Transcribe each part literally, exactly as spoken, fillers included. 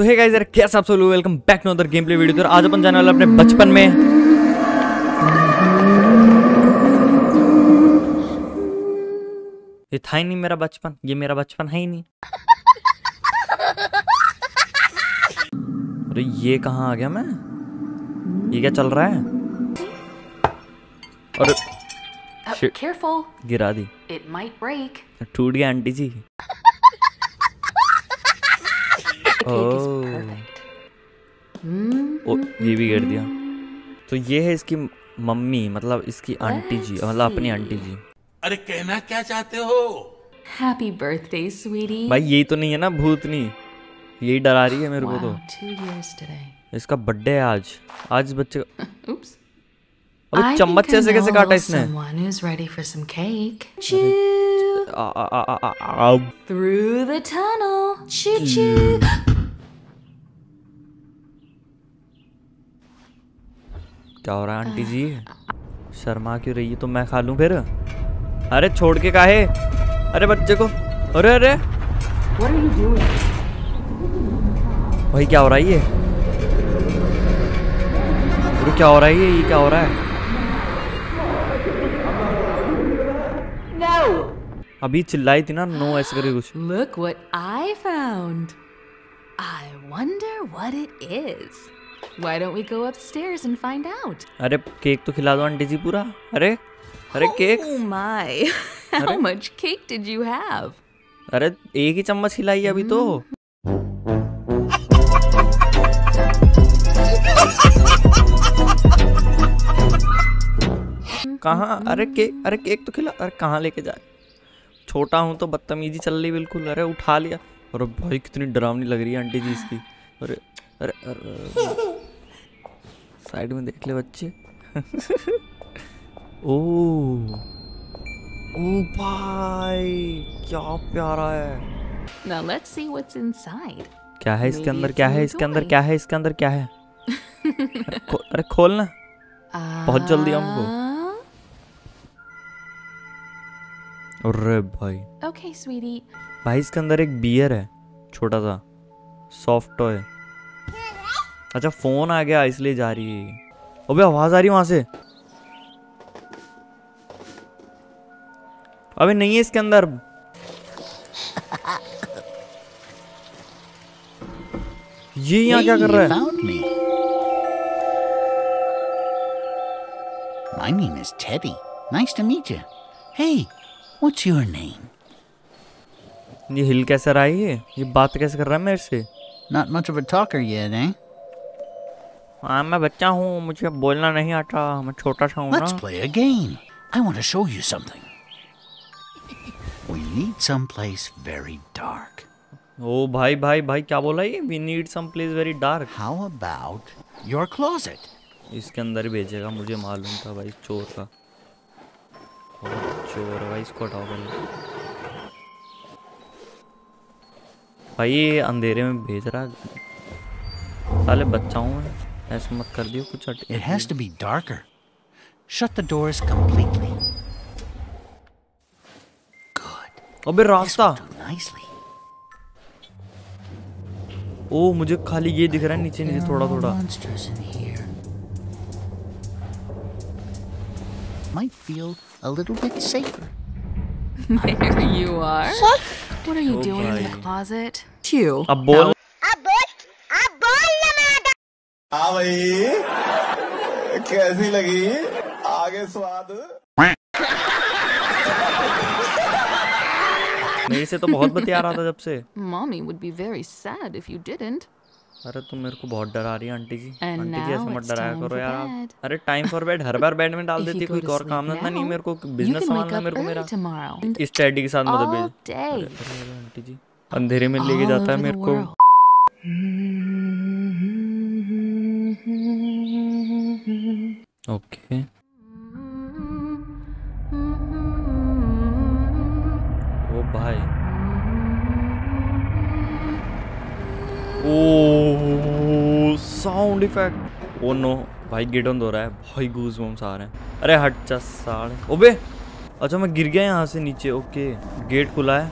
तो hey guys यार कैसे आप सब लोग, welcome back to other game play video. तो आज अपन जाने वाले अपने बचपन में। ये था ही नहीं मेरा बचपन, ये मेरा बचपन है ही नहीं। अरे ये कहाँ आ गया मैं? ये क्या चल रहा है? और Careful. गिरा दी, टूट गया आंटी जी। ओ, ओ, ये भी गिर दिया। तो ये है इसकी मम्मी, मतलब इसकी आंटी जी, मतलब अपनी आंटी जी। अरे कहना क्या चाहते हो? Happy birthday, sweetie. भाई यही तो नहीं है ना भूतनी, यही डरा रही है मेरे wow, को तो। इसका बर्थडे है आज। आज बच्चे का अबे चम्मच से कैसे काटा इसने? क्या हो रहा है आंटी जी? शर्मा क्यों रही है? तो मैं खा लूं फिर? अरे छोड़ के काहे? अरे बच्चे को, अरे अरे भाई क्या हो रहा है ये? अरे क्या हो रहा है ये? ये क्या हो रहा है? अभी चिल्लाई थी ना नो ऐसे करके कुछ। Look what I found. I wonder what it is. Why don't we go upstairs and find out? अरे केक तो खिला दो आंटी जी पूरा। अरे अरे cake. Oh my. How much cake did you have? अरे एक ही चम्मच खिलाई अभी तो। कहाँ? अरे केक, अरे केक तो खिला। अरे कहाँ लेके जाए? छोटा हूँ तो बदतमीजी चल रही बिल्कुल। अरे उठा लिया। और भाई कितनी डरावनी लग रही है आंटी जी इसकी। अरे अरे, अरे, अरे। साइड में देख ले बच्चे। ओ ओ भाई क्या प्यारा है। Now let's see what's inside. क्या है इसके अंदर? क्या है इसके अंदर? क्या है इसके अंदर? क्या है? अरे, खो, अरे खोलना बहुत जल्दी हमको। अरे भाई okay, sweetie. भाई इसके अंदर एक बियर है, छोटा सा सॉफ्ट टॉय। अच्छा फोन आ गया इसलिए जा रही है। अबे आवाज आ रही है वहां से। अबे नहीं है इसके अंदर। ये यहाँ क्या कर रहा है? My name is Teddy. Nice to meet you. Hey. What's your name? ये हिल कैसे रहा है? ये ये बात कैसे कर रहा है मेरे से? Not much of a talker yet, eh? हाँ मैं बच्चा हूँ, मुझे बोलना नहीं आता, मैं छोटा सा हूँ ना। Let's play a game. I want to show you something. We need some place very dark. ओ भाई भाई भाई क्या बोला ये? We need some place very dark. How about your closet? इसके अंदर भेजेगा, मुझे मालूम था भाई चोर का। चोर भाई इसको हटाओ भाई, ये अंधेरे में भेज रहा। साले बच्चा हूँ मैं, ऐसा मत कर दियो कुछ। It has to be darker. Shut the doors completely. Good. अबे रास्ता। ओ मुझे खाली ये दिख रहा है नीचे नीचे थोड़ा थोड़ा। Might feel a little bit safer. There you are. What? What are you oh doing bhai. in the closet? You. अब बोल। अब बोल। अब बोल ना मादा। हाँ भाई। कैसी लगी? आगे स्वाद। मेरे से तो बहुत बतिया रहा था जब से। Mommy would be very sad if you didn't. अरे तुम मेरे को बहुत डरा रही है आंटी जी। आंटी जी ऐसे मत डराया करो यार। अरे टाइम फॉर बेड हर बार बेड में डाल देती है, कोई और काम ना नहीं। मेरे को बिजनेस संभालना, मेरे को मेरा इस टैडी के साथ मत भेज। आंटी जी अंधेरे में लेके जाता है मेरे को। ओके ओ भाई। ओ साउंड इफेक्ट। ओ नो भाई गिडन हो रहा है भाई, गूजबम्स आ रहे हैं। अरे हट जा साले। ओबे अच्छा मैं गिर गया यहाँ से नीचे। ओके गेट खुला है,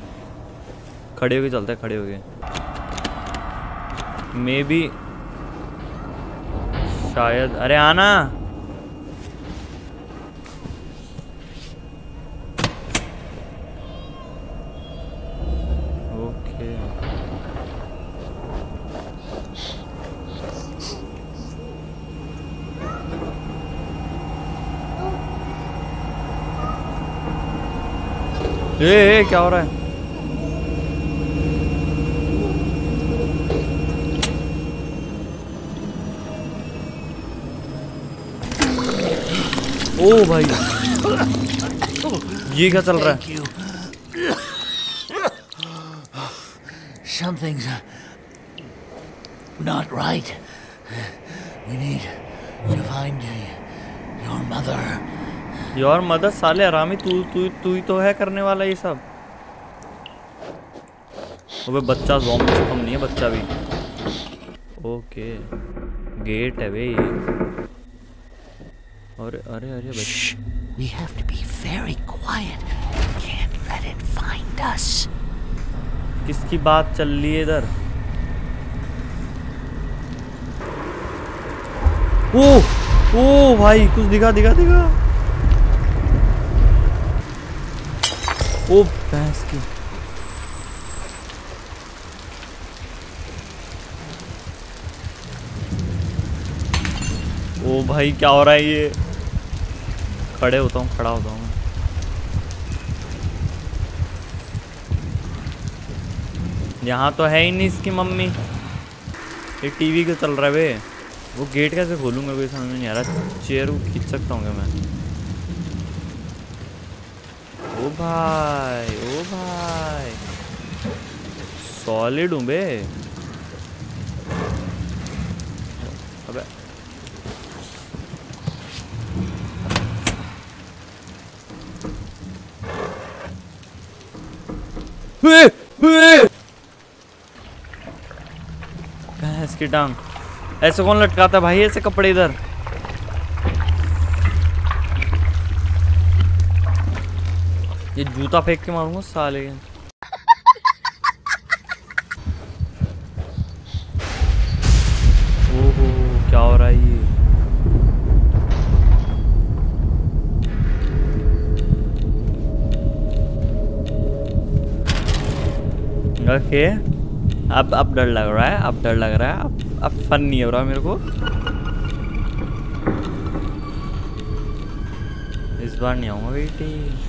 खड़े हो गए, चलते खड़े हो गए। मे बी शायद। अरे आना ए, ए, क्या हो रहा है? ओ भाई ये क्या चल रहा है? Something's not right. We need to find your mother. यार मदद साले हरामी, तू तू तू ही तो है करने वाला ये सब। अबे बच्चा ज़ॉम्बी से कम नहीं है, बच्चा भी। ओके गेट है भाई। अरे अरे अरे बच्चा। We have to be very quiet. We can't let it find us. किसकी बात चल रही है इधर? ओ ओ भाई कुछ दिखा दिखा दिखा। ओ भैंस की ओ भाई क्या हो रहा है ये? खड़े होता हूँ खड़ा होता हूँ मैं। यहाँ तो है ही नहीं इसकी मम्मी। ये टीवी क्यों चल रहा है बे? वो गेट कैसे खोलूँ मेरे को समझ में नहीं आ रहा। चेयर खींच सकता हूँ क्या मैं? ओ भाई ओ भाई सॉलिड हूँ बे। अबे भैंस की टांग ऐसे कौन लटकाता भाई ऐसे कपड़े इधर? ये जूता फेंक के मारूंगा साले। ओहो क्या हो रहा है ये? ओके अब अब डर लग रहा है, अब डर लग रहा है, अब अब फन नहीं हो रहा मेरे को। इस बार नहीं आऊंगा बेटी।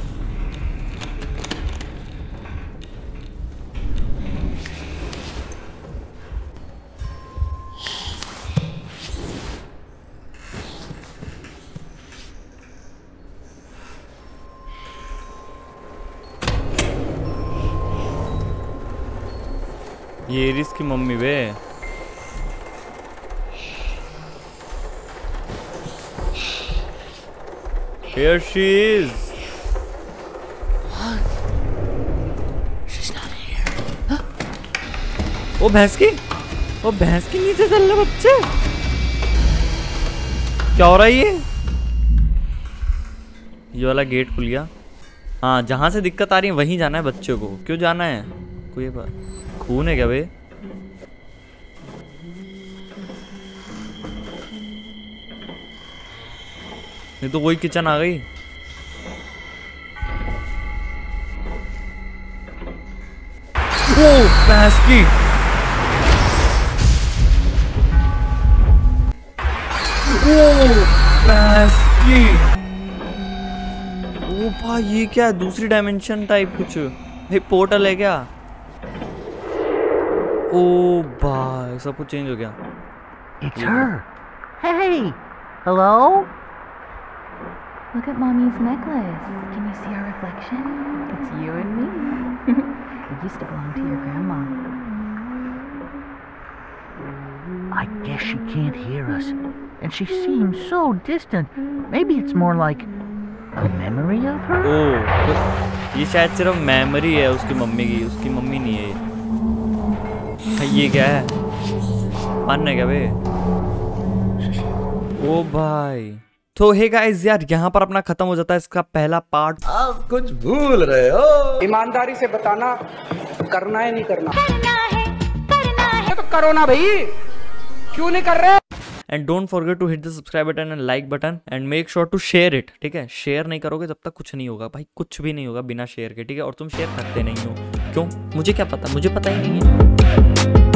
ये रिस की मम्मी बे। Here she is. What? She's not here. Huh? ओ भैंस की, ओ भैंस की नीचे चल रहे बच्चे। क्या हो रहा है ये? ये वाला गेट खुल गया। हाँ जहाँ से दिक्कत आ रही है वहीं जाना है बच्चे को। क्यों जाना है? कोई बात खून है क्या बे? नहीं तो वही किचन आ गई। ओ भैंस की ओ भैंस की ओ भाई ये क्या है? दूसरी डायमेंशन टाइप कुछ भाई, पोर्टल है क्या? Oh भाई सब कुछ चेंज हो गया। It's her. Hey, hello. Look at mommy's necklace. Can you see our reflection? It's you and me. It used to belong to your grandma. I guess she can't hear us, and she seems so distant. Maybe it's more like a memory of her. Oh, ये शायद सिर्फ memory है उसकी mummy की, उसकी mummy नहीं है। ये क्या है? पान है क्या बे? ओ भाई तो हे गाइस यार यहाँ पर अपना खत्म हो जाता है इसका पहला पार्ट। आप कुछ भूल रहे हो, ईमानदारी से बताना करना है नहीं करना, करना है, करना है। तो करो ना भाई, क्यों नहीं कर रहे। And don't forget to hit the subscribe button and like button and make sure to share it. ठीक है, शेयर नहीं करोगे तब तक कुछ नहीं होगा भाई, कुछ भी नहीं होगा बिना शेयर के। ठीक है, और तुम शेयर करते नहीं हो, क्यों? मुझे क्या पता, मुझे पता ही नहीं है।